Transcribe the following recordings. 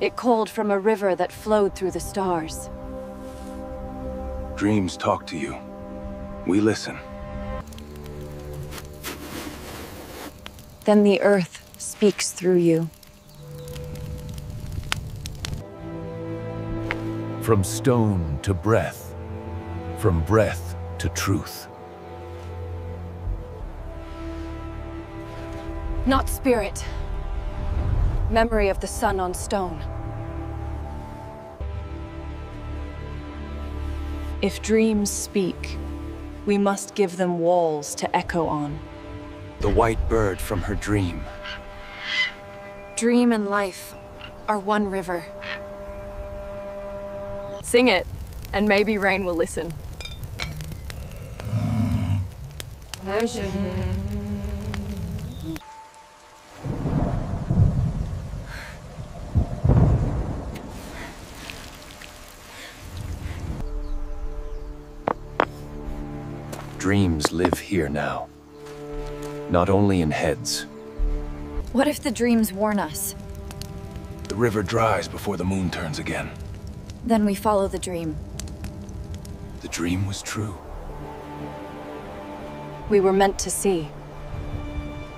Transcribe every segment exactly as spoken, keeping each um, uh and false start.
It called from a river that flowed through the stars. Dreams talk to you. We listen. Then the earth speaks through you. From stone to breath, from breath to truth. Not spirit. Memory of the sun on stone. If dreams speak, we must give them walls to echo on. The white bird from her dream. Dream and life are one river. Sing it, and maybe rain will listen. Dreams live here now, not only in heads. What if the dreams warn us? The river dries before the moon turns again. Then we follow the dream. The dream was true. We were meant to see,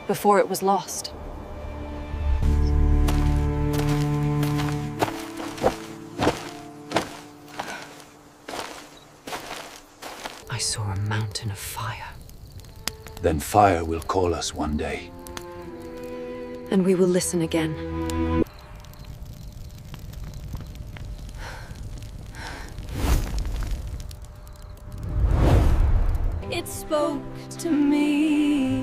before it was lost. I saw a mountain of fire. Then fire will call us one day. And we will listen again. It spoke to me,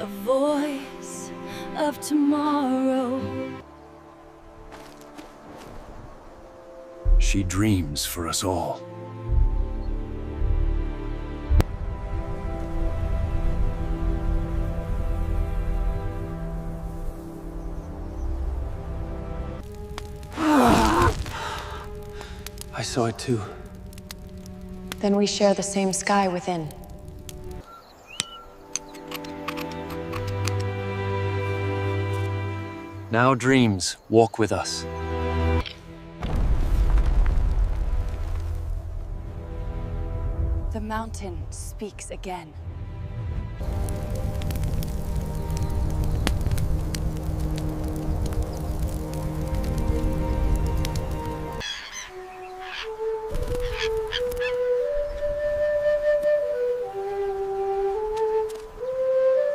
a voice of tomorrow. She dreams for us all. I saw it too. Then we share the same sky within. Now dreams walk with us. The mountain speaks again.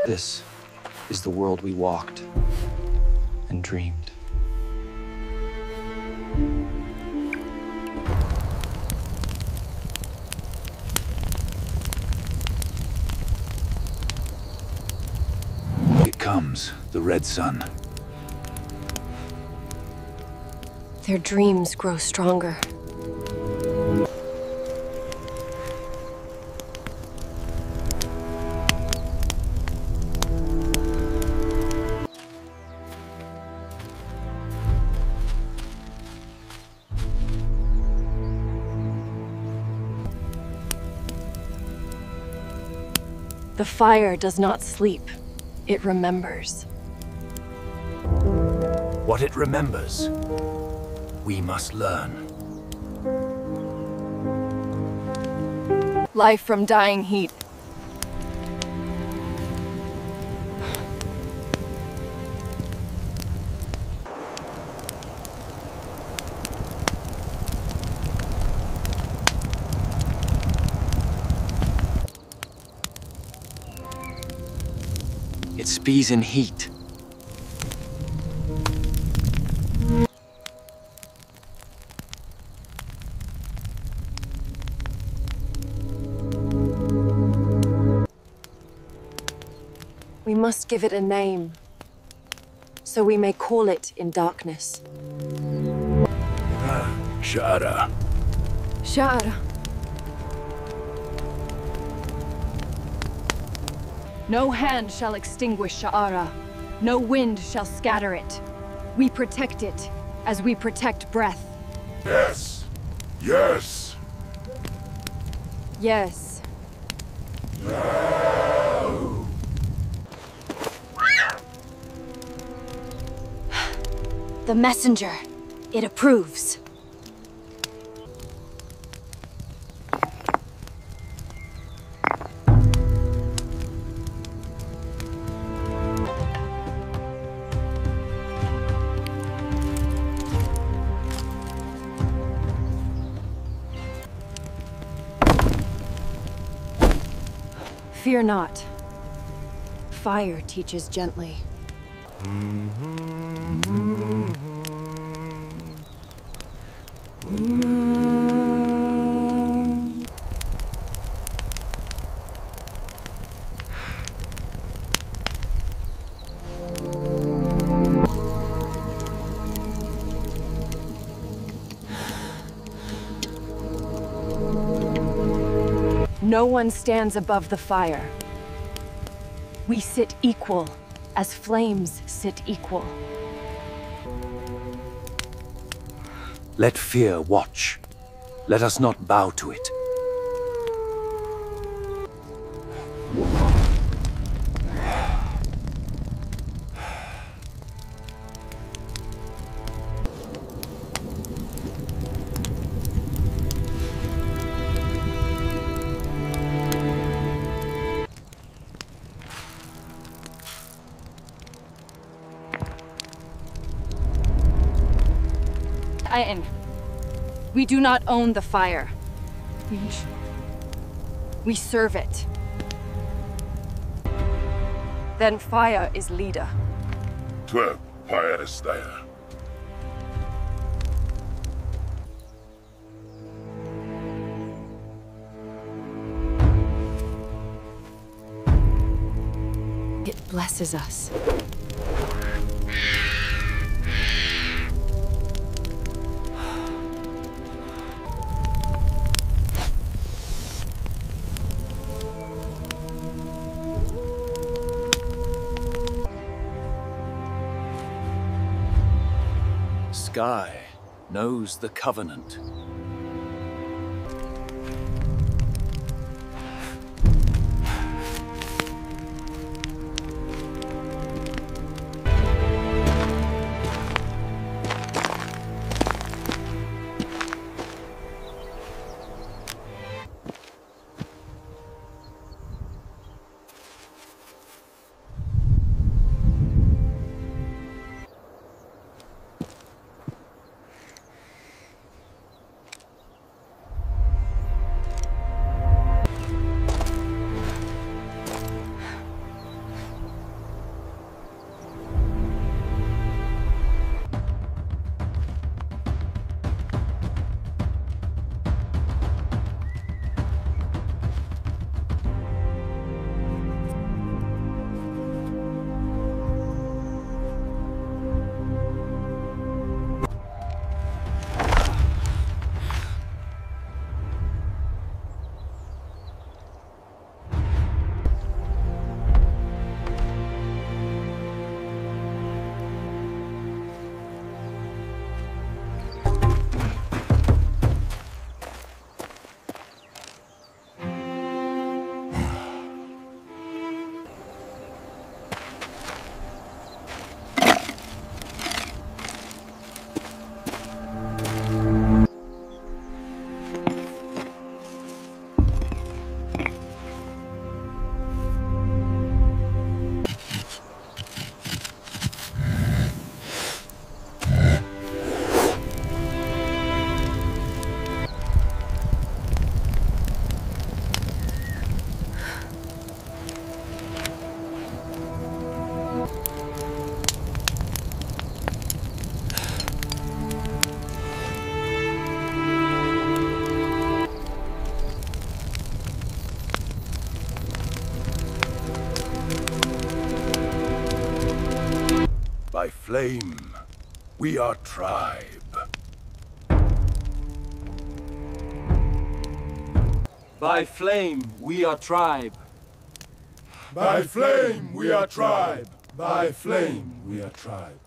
This is the world we walked and dreamed. It comes, the red sun. Their dreams grow stronger. The fire does not sleep. It remembers. What it remembers, we must learn. Life from dying heat. It speeds in heat. We must give it a name, so we may call it in darkness. Sha'ara. Sha'ara. No hand shall extinguish Sha'ara. No wind shall scatter it. We protect it, as we protect breath. Yes! Yes! Yes. No. The messenger, it approves. Fear not. Fire teaches gently. No one stands above the fire. We sit equal, as flames sit equal. Let fear watch. Let us not bow to it. We do not own the fire. We serve it. Then fire is leader. Twelve, fire is there. It blesses us. Sky knows the covenant. By flame, we are tribe. By flame, we are tribe. By flame, we are tribe. By flame, we are tribe.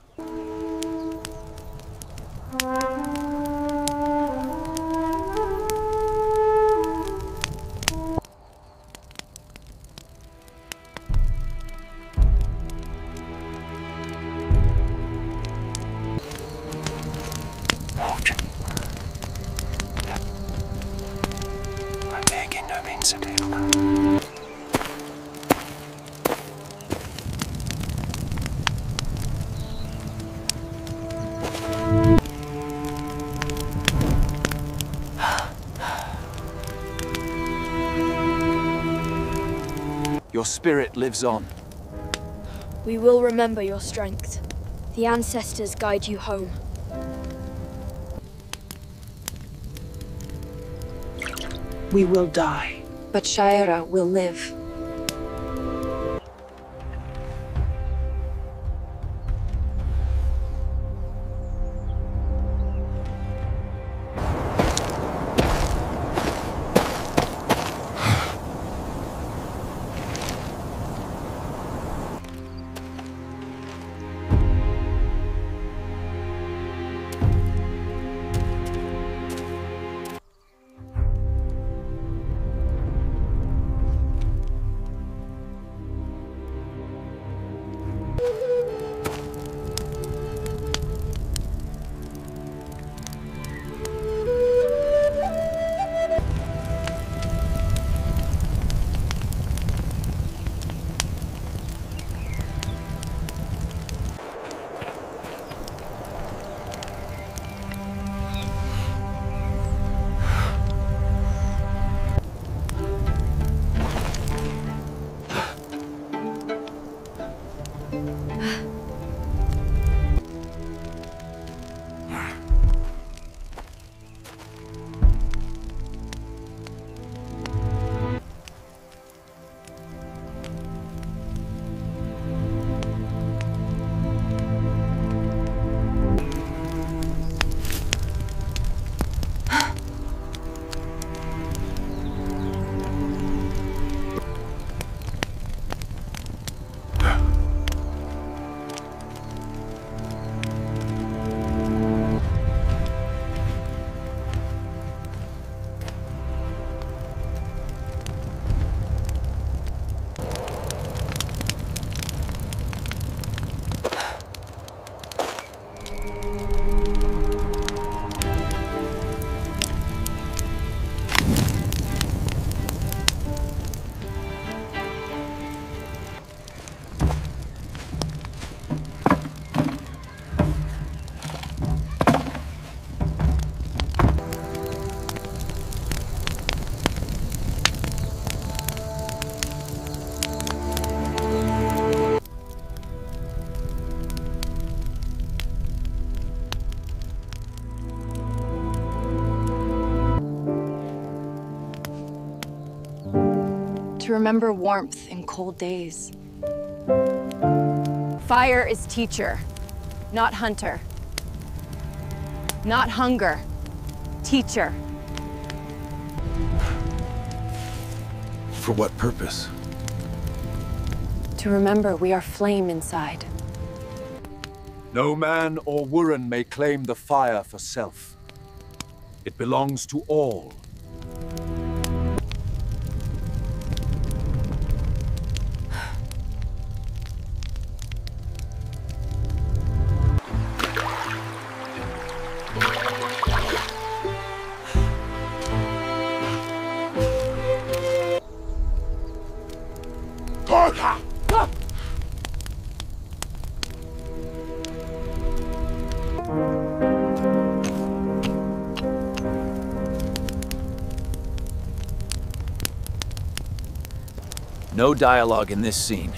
Your spirit lives on. We will remember your strength. The ancestors guide you home. We will die, but Sha'ara will live. To remember warmth in cold days. Fire is teacher, not hunter. Not hunger, teacher. For what purpose? To remember we are flame inside. No man or Wuren may claim the fire for self. It belongs to all. No dialogue in this scene.